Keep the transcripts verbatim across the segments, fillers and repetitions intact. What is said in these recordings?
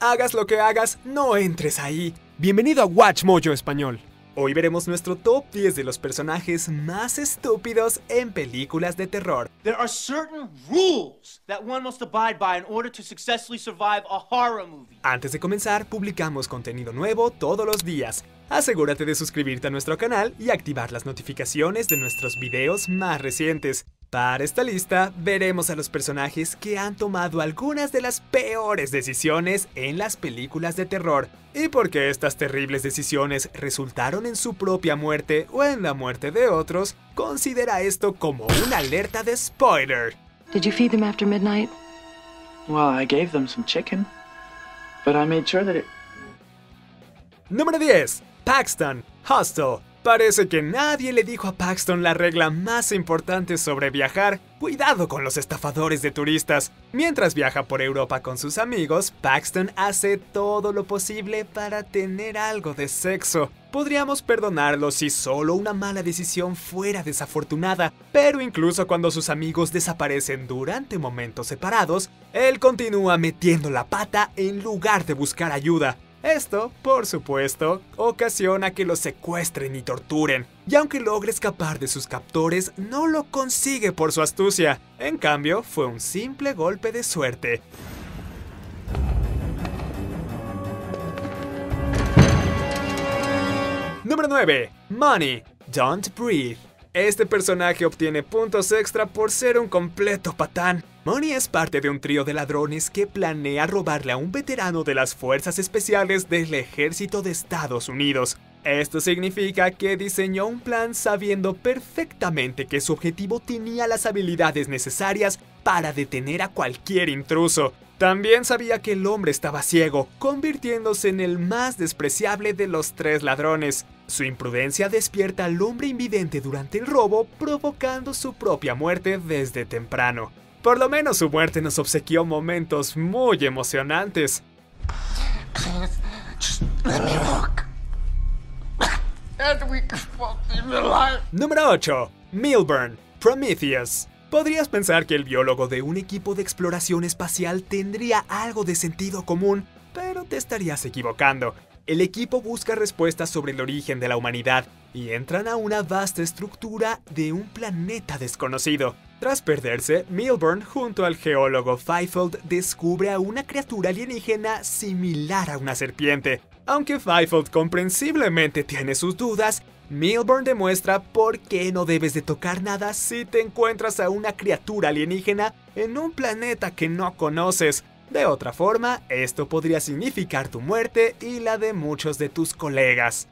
hagas lo que hagas, no entres ahí. Bienvenido a WatchMojo Español. Hoy veremos nuestro top diez de los personajes más estúpidos en películas de terror. There are certain rules that one must abide by in order to successfully survive a horror movie. Antes de comenzar, publicamos contenido nuevo todos los días. Asegúrate de suscribirte a nuestro canal y activar las notificaciones de nuestros videos más recientes. Para esta lista, veremos a los personajes que han tomado algunas de las peores decisiones en las películas de terror, y por qué estas terribles decisiones resultaron en su propia muerte o en la muerte de otros. Considera esto como una alerta de spoiler. Did you feed them after midnight? Well, I gave them some chicken, but I made sure that it... Número diez. Paxton, Hostel. Parece que nadie le dijo a Paxton la regla más importante sobre viajar: cuidado con los estafadores de turistas. Mientras viaja por Europa con sus amigos, Paxton hace todo lo posible para tener algo de sexo. Podríamos perdonarlo si solo una mala decisión fuera desafortunada, pero incluso cuando sus amigos desaparecen durante momentos separados, él continúa metiendo la pata en lugar de buscar ayuda. Esto, por supuesto, ocasiona que los secuestren y torturen, y aunque logra escapar de sus captores, no lo consigue por su astucia. En cambio, fue un simple golpe de suerte. Número nueve. Money, Don't Breathe. Este personaje obtiene puntos extra por ser un completo patán. Money es parte de un trío de ladrones que planea robarle a un veterano de las fuerzas especiales del ejército de Estados Unidos. Esto significa que diseñó un plan sabiendo perfectamente que su objetivo tenía las habilidades necesarias para detener a cualquier intruso. También sabía que el hombre estaba ciego, convirtiéndose en el más despreciable de los tres ladrones. Su imprudencia despierta al hombre invidente durante el robo, provocando su propia muerte desde temprano. Por lo menos su muerte nos obsequió momentos muy emocionantes. Número ocho. Milburn, Prometheus. Podrías pensar que el biólogo de un equipo de exploración espacial tendría algo de sentido común, pero te estarías equivocando. El equipo busca respuestas sobre el origen de la humanidad y entran a una vasta estructura de un planeta desconocido. Tras perderse, Milburn junto al geólogo Fifold descubre a una criatura alienígena similar a una serpiente. Aunque Fifold comprensiblemente tiene sus dudas, Milburn demuestra por qué no debes de tocar nada si te encuentras a una criatura alienígena en un planeta que no conoces. De otra forma, esto podría significar tu muerte y la de muchos de tus colegas.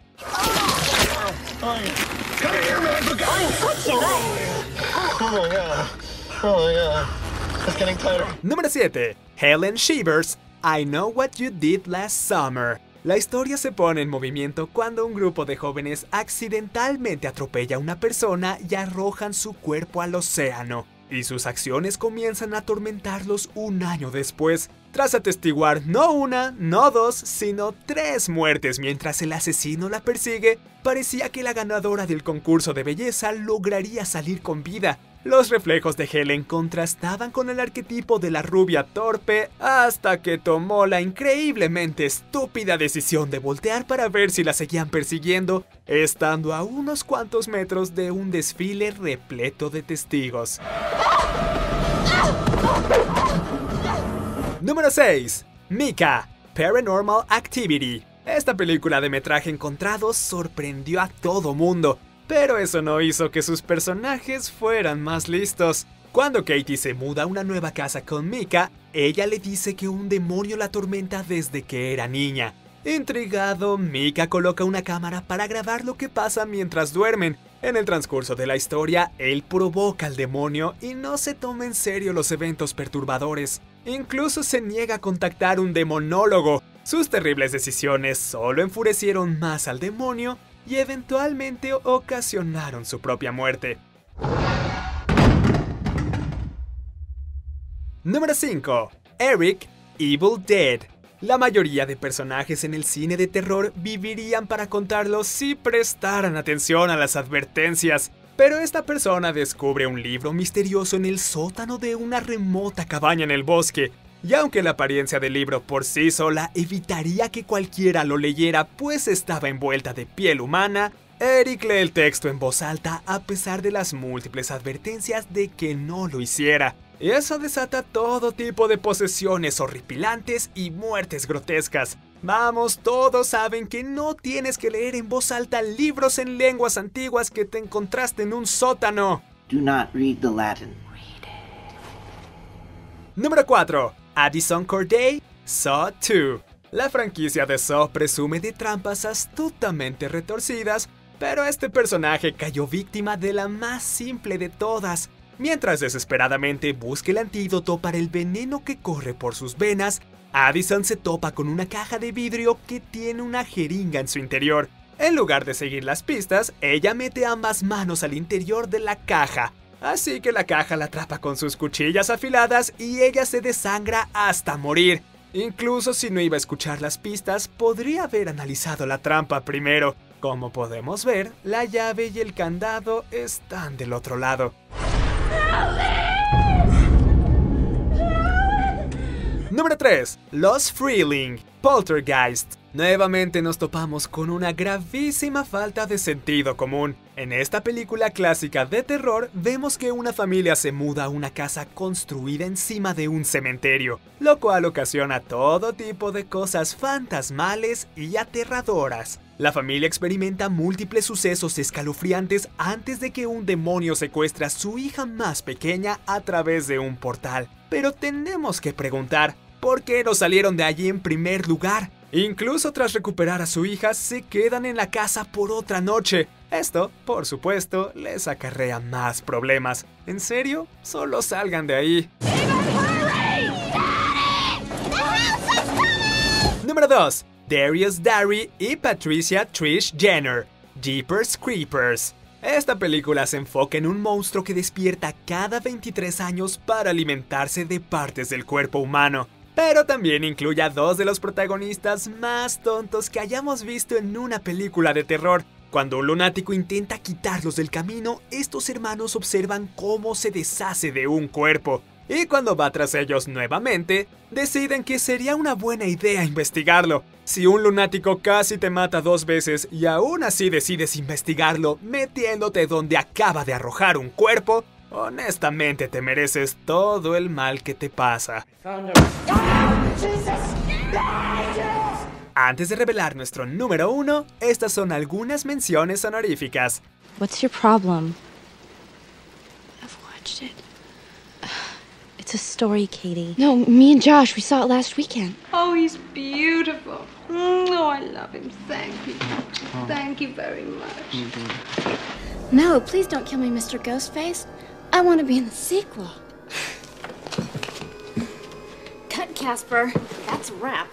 Número siete. Helen Shevers, I Know What You Did Last Summer. La historia se pone en movimiento cuando un grupo de jóvenes accidentalmente atropella a una persona y arrojan su cuerpo al océano, y sus acciones comienzan a atormentarlos un año después, tras atestiguar no una, no dos, sino tres muertes mientras el asesino la persigue. Parecía que la ganadora del concurso de belleza lograría salir con vida. Los reflejos de Helen contrastaban con el arquetipo de la rubia torpe, hasta que tomó la increíblemente estúpida decisión de voltear para ver si la seguían persiguiendo, estando a unos cuantos metros de un desfile repleto de testigos. Número seis. Mika, Paranormal Activity. Esta película de metraje encontrado sorprendió a todo mundo, pero eso no hizo que sus personajes fueran más listos. Cuando Katie se muda a una nueva casa con Mika, ella le dice que un demonio la atormenta desde que era niña. Intrigado, Mika coloca una cámara para grabar lo que pasa mientras duermen. En el transcurso de la historia, él provoca al demonio y no se toma en serio los eventos perturbadores. Incluso se niega a contactar un demonólogo. Sus terribles decisiones solo enfurecieron más al demonio y eventualmente ocasionaron su propia muerte. Número cinco. Eric, Evil Dead. La mayoría de personajes en el cine de terror vivirían para contarlo si prestaran atención a las advertencias, pero esta persona descubre un libro misterioso en el sótano de una remota cabaña en el bosque. Y aunque la apariencia del libro por sí sola evitaría que cualquiera lo leyera, pues estaba envuelta de piel humana, Eric lee el texto en voz alta a pesar de las múltiples advertencias de que no lo hiciera. Y eso desata todo tipo de posesiones horripilantes y muertes grotescas. Vamos, todos saben que no tienes que leer en voz alta libros en lenguas antiguas que te encontraste en un sótano. Do not read the Latin. Read it. Número cuatro. Addison Cordae, Saw dos. La franquicia de Saw presume de trampas astutamente retorcidas, pero este personaje cayó víctima de la más simple de todas. Mientras desesperadamente busca el antídoto para el veneno que corre por sus venas, Addison se topa con una caja de vidrio que tiene una jeringa en su interior. En lugar de seguir las pistas, ella mete ambas manos al interior de la caja, así que la caja la atrapa con sus cuchillas afiladas y ella se desangra hasta morir. Incluso si no iba a escuchar las pistas, podría haber analizado la trampa primero. Como podemos ver, la llave y el candado están del otro lado. Número tres. Los Freeling, Poltergeist. Nuevamente nos topamos con una gravísima falta de sentido común. En esta película clásica de terror, vemos que una familia se muda a una casa construida encima de un cementerio, lo cual ocasiona todo tipo de cosas fantasmales y aterradoras. La familia experimenta múltiples sucesos escalofriantes antes de que un demonio secuestre a su hija más pequeña a través de un portal. Pero tenemos que preguntar, ¿por qué no salieron de allí en primer lugar? Incluso tras recuperar a su hija, se quedan en la casa por otra noche. Esto, por supuesto, les acarrea más problemas. ¿En serio? Solo salgan de ahí. Número dos. Darius, Derry y Patricia Trish Jenner, Jeepers Creepers. Esta película se enfoca en un monstruo que despierta cada veintitrés años para alimentarse de partes del cuerpo humano. Pero también incluye a dos de los protagonistas más tontos que hayamos visto en una película de terror. Cuando un lunático intenta quitarlos del camino, estos hermanos observan cómo se deshace de un cuerpo. Y cuando va tras ellos nuevamente, deciden que sería una buena idea investigarlo. Si un lunático casi te mata dos veces y aún así decides investigarlo metiéndote donde acaba de arrojar un cuerpo, honestamente, te mereces todo el mal que te pasa. Antes de revelar nuestro número uno, estas son algunas menciones honoríficas. What's your problem? I've watched it. It's a story, Katie. No, me and Josh, we saw it last weekend. Oh, he's beautiful. Oh, I love him. Thank you. Thank you very much. No, please don't kill me, Mister Ghostface. I want to be in the sequel. Cut, Casper. That's a wrap.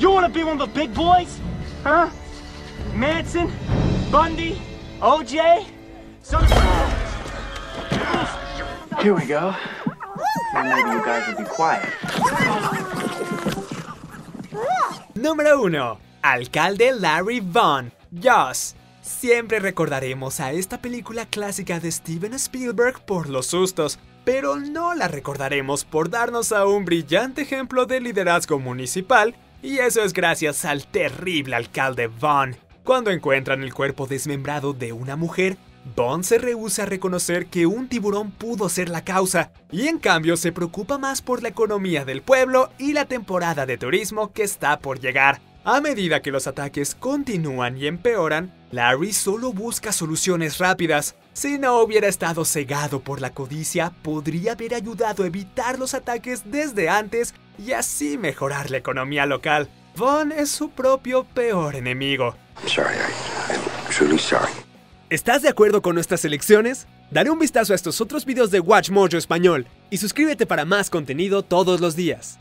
You want to be one of the big boys? Huh? Madsen, Bundy, O J? So here we go. Then maybe you guys will be quiet. Número uno. Alcalde Larry Vaughn, Jaws. Siempre recordaremos a esta película clásica de Steven Spielberg por los sustos, pero no la recordaremos por darnos a un brillante ejemplo de liderazgo municipal, y eso es gracias al terrible alcalde Vaughn. Cuando encuentran el cuerpo desmembrado de una mujer, Vaughn se rehúsa a reconocer que un tiburón pudo ser la causa, y en cambio se preocupa más por la economía del pueblo y la temporada de turismo que está por llegar. A medida que los ataques continúan y empeoran, Larry solo busca soluciones rápidas. Si no hubiera estado cegado por la codicia, podría haber ayudado a evitar los ataques desde antes y así mejorar la economía local. Vaughn es su propio peor enemigo. Sorry, I, I'm truly sorry. ¿Estás de acuerdo con nuestras elecciones? Dale un vistazo a estos otros videos de WatchMojo Español y suscríbete para más contenido todos los días.